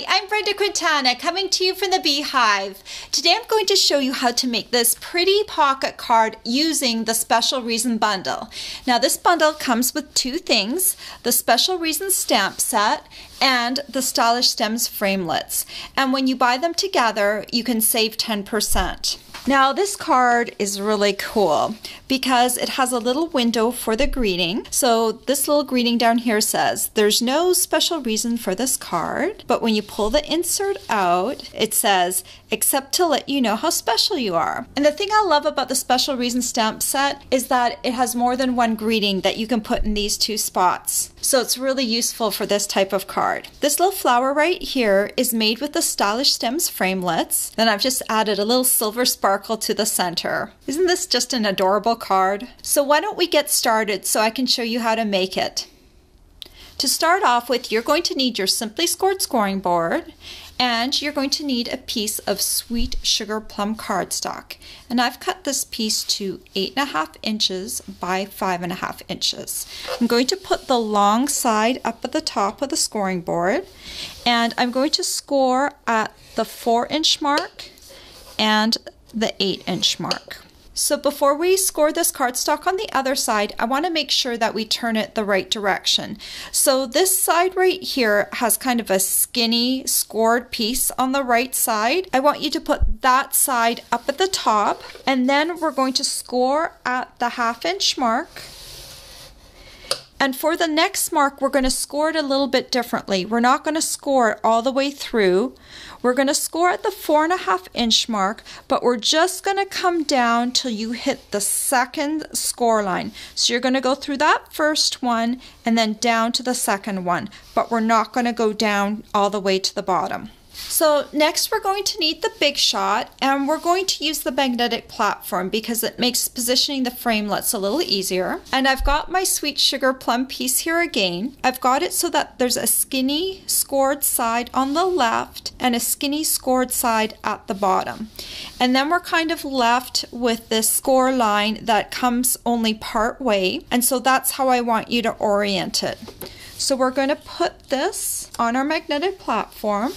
Hi, I'm Brenda Quintana coming to you from the Beehive. Today I'm going to show you how to make this pretty pocket card using the Special Reason Bundle. Now this bundle comes with two things, the Special Reason stamp set and the Stylish Stems Framelits. And when you buy them together, you can save 10%. Now this card is really cool because it has a little window for the greeting. So this little greeting down here says, there's no special reason for this card, but when you pull the insert out, it says, except to let you know how special you are. And the thing I love about the Special Reason stamp set is that it has more than one greeting that you can put in these two spots. So it's really useful for this type of card. This little flower right here is made with the Stylish Stems Framelits. Then I've just added a little silver sparkle to the center. Isn't this just an adorable card? So why don't we get started so I can show you how to make it. To start off with, you're going to need your Simply Scored scoring board, and you're going to need a piece of Sweet Sugar Plum cardstock. And I've cut this piece to 8.5 inches by 5.5 inches. I'm going to put the long side up at the top of the scoring board, and I'm going to score at the 4-inch mark and the 8-inch mark. So before we score this cardstock on the other side, I want to make sure that we turn it the right direction. So this side right here has kind of a skinny scored piece on the right side. I want you to put that side up at the top, and then we're going to score at the 1/2 inch mark. And for the next mark, we're going to score it a little bit differently. We're not going to score it all the way through. We're going to score at the 4.5 inch mark, but we're just going to come down till you hit the second score line. So you're going to go through that first one and then down to the second one, but we're not going to go down all the way to the bottom. So next we're going to need the Big Shot, and we're going to use the magnetic platform because it makes positioning the framelits a little easier. And I've got my Sweet Sugar Plum piece here again. I've got it so that there's a skinny scored side on the left and a skinny scored side at the bottom. And then we're kind of left with this score line that comes only part way, and so that's how I want you to orient it. So we're going to put this on our magnetic platform,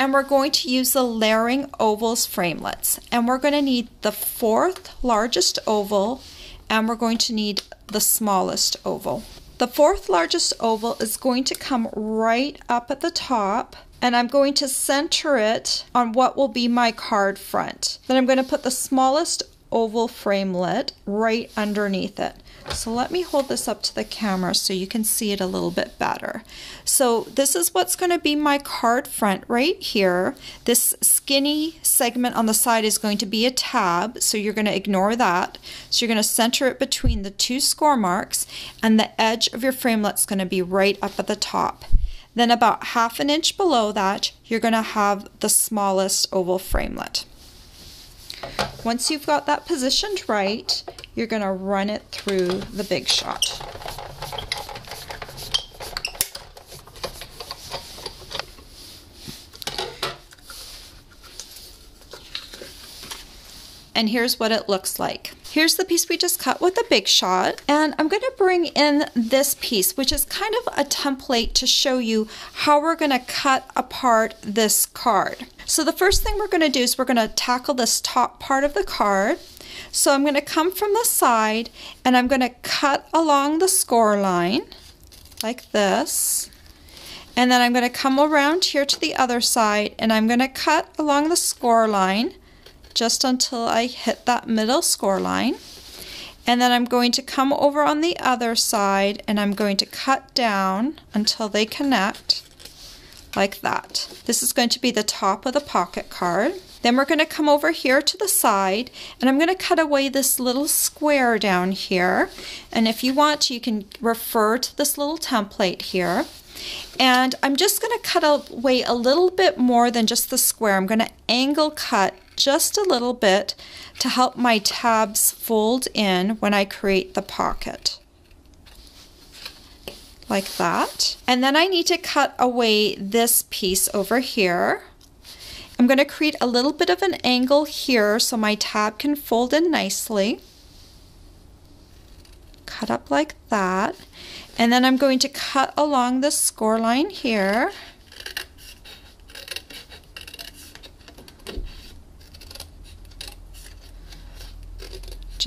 and we're going to use the Layering Ovals Framelits. And we're going to need the 4th largest oval, and we're going to need the smallest oval. The 4th largest oval is going to come right up at the top, and I'm going to center it on what will be my card front. Then I'm going to put the smallest oval framelit right underneath it. So let me hold this up to the camera so you can see it a little bit better. So this is what's going to be my card front right here. This skinny segment on the side is going to be a tab, so you're going to ignore that. So you're going to center it between the two score marks, and the edge of your framelit is going to be right up at the top. Then about 1/2 inch below that, you're going to have the smallest oval framelit. Once you've got that positioned right, you're going to run it through the Big Shot. And here's what it looks like. Here's the piece we just cut with the Big Shot, and I'm going to bring in this piece, which is kind of a template to show you how we're going to cut apart this card. So the first thing we're going to do is we're going to tackle this top part of the card. So I'm going to come from the side, and I'm going to cut along the score line like this. And then I'm going to come around here to the other side, and I'm going to cut along the score line just until I hit that middle score line. And then I'm going to come over on the other side, and I'm going to cut down until they connect like that. This is going to be the top of the pocket card. Then we're going to come over here to the side, and I'm going to cut away this little square down here. And if you want to, you can refer to this little template here. And I'm just going to cut away a little bit more than just the square. I'm going to angle cut just a little bit to help my tabs fold in when I create the pocket. Like that. And then I need to cut away this piece over here. I'm going to create a little bit of an angle here so my tab can fold in nicely. Cut up like that. And then I'm going to cut along this score line here.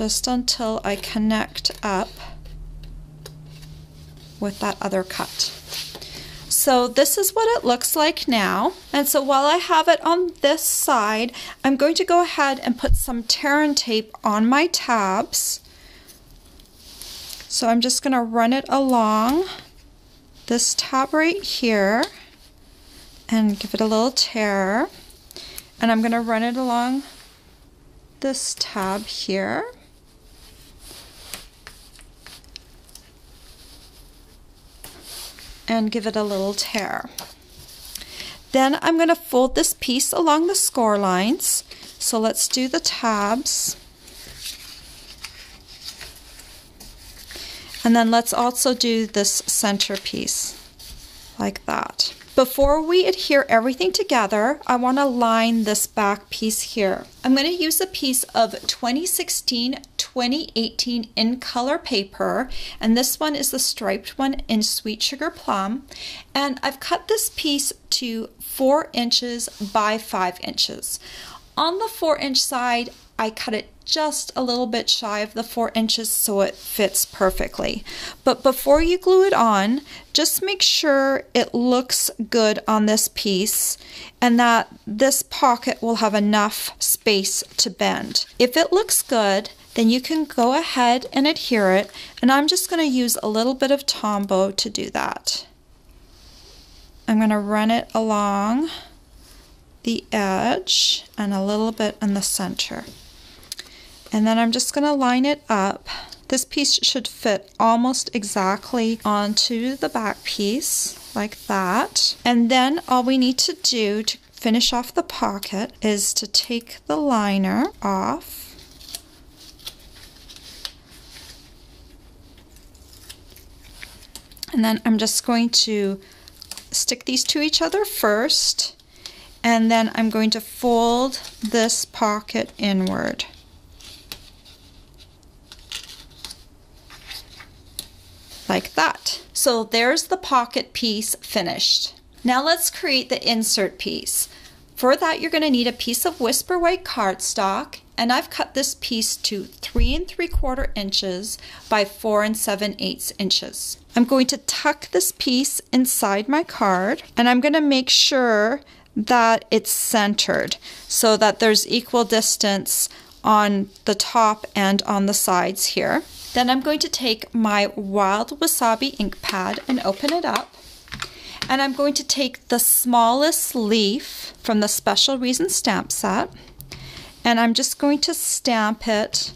just until I connect up with that other cut. So this is what it looks like now. And so while I have it on this side, I'm going to go ahead and put some Tear-In tape on my tabs. So I'm just going to run it along this tab right here and give it a little tear. And I'm going to run it along this tab here. And give it a little tear. Then I'm going to fold this piece along the score lines. So let's do the tabs. And then let's also do this center piece like that. Before we adhere everything together, I want to line this back piece here. I'm going to use a piece of 2016-2018 in color paper, and this one is the striped one in Sweet Sugar Plum, and I've cut this piece to 4 inches by 5 inches. On the 4-inch side, I cut it just a little bit shy of the 4 inches so it fits perfectly. But before you glue it on, just make sure it looks good on this piece and that this pocket will have enough space to bend. If it looks good, then you can go ahead and adhere it, and I'm just going to use a little bit of Tombow to do that. I'm going to run it along the edge and a little bit in the center. And then I'm just going to line it up. This piece should fit almost exactly onto the back piece like that. And then all we need to do to finish off the pocket is to take the liner off. And then I'm just going to stick these to each other first. And then I'm going to fold this pocket inward. Like that. So there's the pocket piece finished. Now let's create the insert piece. For that, you're going to need a piece of Whisper White cardstock, and I've cut this piece to 3 3/4 inches by 4 7/8 inches. I'm going to tuck this piece inside my card, and I'm going to make sure that it's centered so that there's equal distance on the top and on the sides here. Then I'm going to take my Wild Wasabi ink pad and open it up. And I'm going to take the smallest leaf from the Special Reason stamp set. And I'm just going to stamp it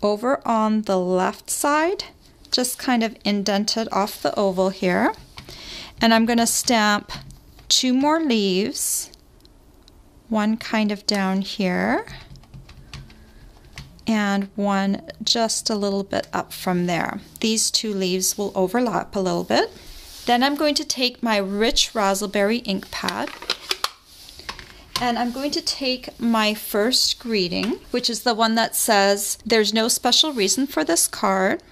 over on the left side, just kind of indented off the oval here. And I'm going to stamp 2 more leaves, one kind of down here, and one just a little bit up from there. These 2 leaves will overlap a little bit. Then I'm going to take my Rich Razzleberry ink pad, and I'm going to take my first greeting, which is the one that says, "There's no special reason for this card,"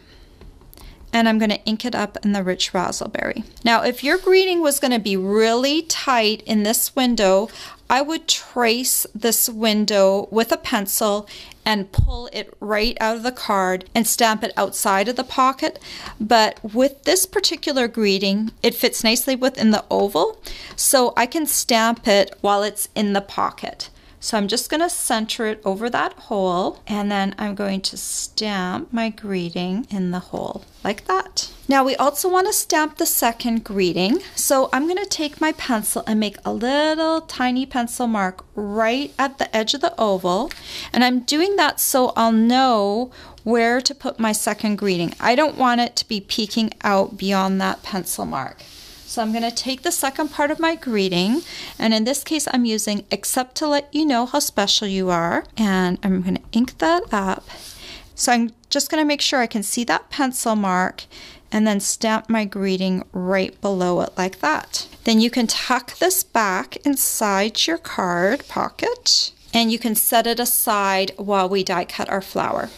and I'm going to ink it up in the Rich Razzleberry. Now, if your greeting was going to be really tight in this window, I would trace this window with a pencil and pull it right out of the card and stamp it outside of the pocket. But with this particular greeting, it fits nicely within the oval, so I can stamp it while it's in the pocket. So I'm just going to center it over that hole, and then I'm going to stamp my greeting in the hole like that. Now we also want to stamp the second greeting. So I'm going to take my pencil and make a little tiny pencil mark right at the edge of the oval. And I'm doing that so I'll know where to put my second greeting. I don't want it to be peeking out beyond that pencil mark. So I'm going to take the second part of my greeting, and in this case I'm using "except to let you know how special you are," and I'm going to ink that up. So I'm just going to make sure I can see that pencil mark and then stamp my greeting right below it like that. Then you can tuck this back inside your card pocket, and you can set it aside while we die cut our flower.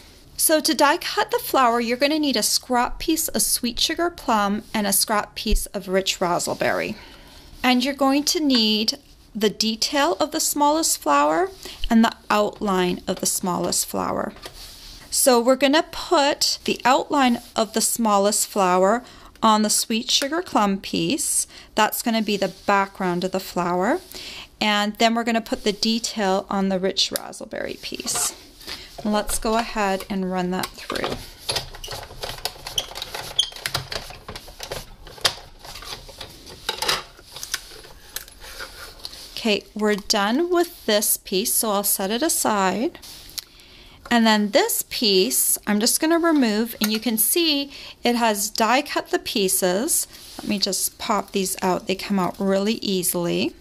So to die cut the flower, you're going to need a scrap piece of Sweet Sugar Plum and a scrap piece of Rich Razzleberry. And you're going to need the detail of the smallest flower and the outline of the smallest flower. So we're going to put the outline of the smallest flower on the Sweet Sugar Plum piece. That's going to be the background of the flower. And then we're going to put the detail on the Rich Razzleberry piece. Let's go ahead and run that through. Okay, we're done with this piece, so I'll set it aside. And then this piece, I'm just going to remove, and you can see it has die cut the pieces. Let me just pop these out. They come out really easily.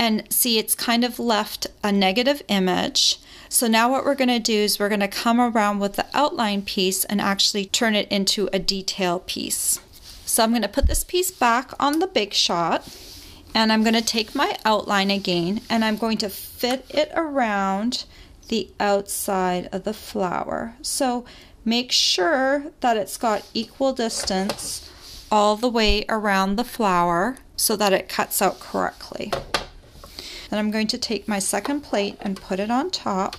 And see, it's kind of left a negative image. So now what we're going to do is we're going to come around with the outline piece and actually turn it into a detail piece. So I'm going to put this piece back on the Big Shot, and I'm going to take my outline again, and I'm going to fit it around the outside of the flower. So make sure that it's got equal distance all the way around the flower so that it cuts out correctly. Then I'm going to take my second plate and put it on top,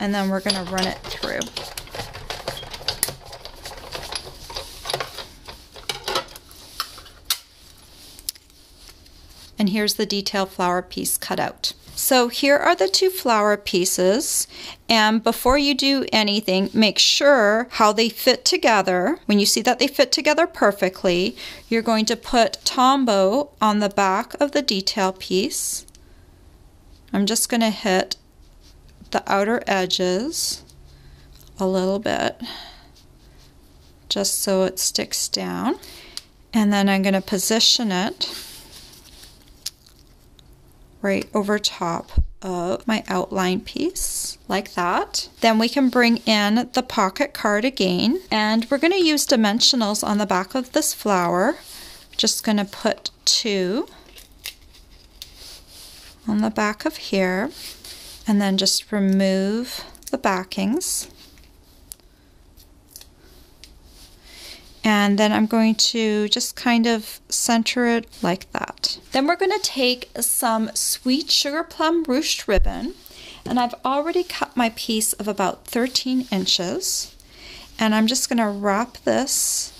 and then we're going to run it through. And here's the detail flower piece cut out. So here are the two flower pieces, and before you do anything, make sure how they fit together. When you see that they fit together perfectly, you're going to put Tombow on the back of the detail piece. I'm just going to hit the outer edges a little bit, just so it sticks down, and then I'm going to position it right over top of my outline piece, like that. Then we can bring in the pocket card again, and we're going to use dimensionals on the back of this flower. Just going to put 2 on the back of here, and then just remove the backings. And then I'm going to just kind of center it like that. Then we're going to take some Sweet Sugar Plum Ruched Ribbon, and I've already cut my piece of about 13 inches. And I'm just going to wrap this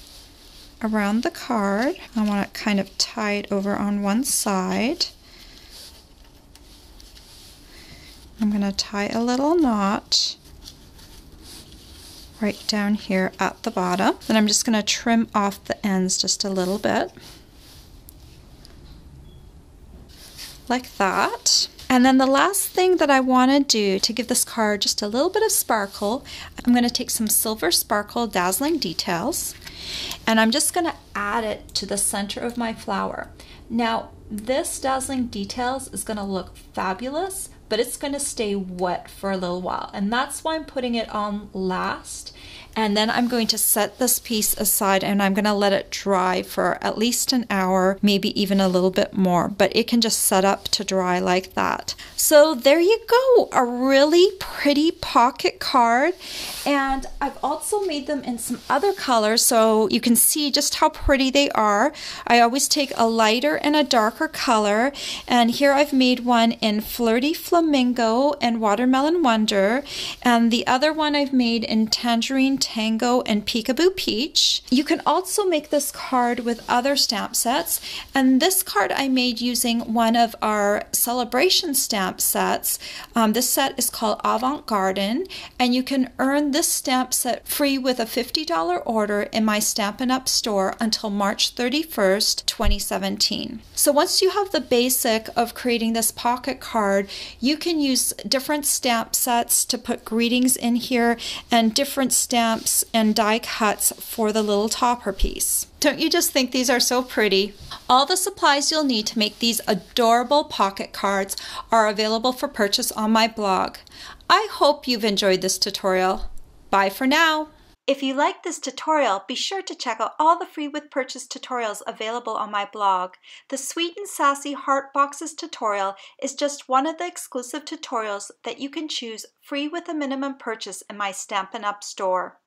around the card. I want it kind of tied over on one side. I'm going to tie a little knot right down here at the bottom. Then I'm just going to trim off the ends just a little bit, like that. And then the last thing that I want to do to give this card just a little bit of sparkle, I'm going to take some Silver Sparkle Dazzling Details, and I'm just going to add it to the center of my flower. Now this Dazzling Details is going to look fabulous, but it's going to stay wet for a little while, and that's why I'm putting it on last. And then I'm going to set this piece aside, and I'm going to let it dry for at least an hour, maybe even a little bit more, but it can just set up to dry like that. So there you go, a really pretty pocket card, and I've also made them in some other colors so you can see just how pretty they are. I always take a lighter and a darker color, and here I've made one in Flirty Flamingo and Watermelon Wonder, and the other one I've made in Tangerine Tango and Peekaboo Peach. You can also make this card with other stamp sets, and this card I made using one of our celebration stamp sets. This set is called Avant Garden, and you can earn this stamp set free with a $50 order in my Stampin' Up! Store until March 31st, 2017. So once you have the basic of creating this pocket card, you can use different stamp sets to put greetings in here, and different stamps and die cuts for the little topper piece. Don't you just think these are so pretty? All the supplies you'll need to make these adorable pocket cards are available for purchase on my blog. I hope you've enjoyed this tutorial. Bye for now. If you like this tutorial, be sure to check out all the free with purchase tutorials available on my blog. The Sweet and Sassy Heart Boxes tutorial is just one of the exclusive tutorials that you can choose free with a minimum purchase in my Stampin' Up! Store.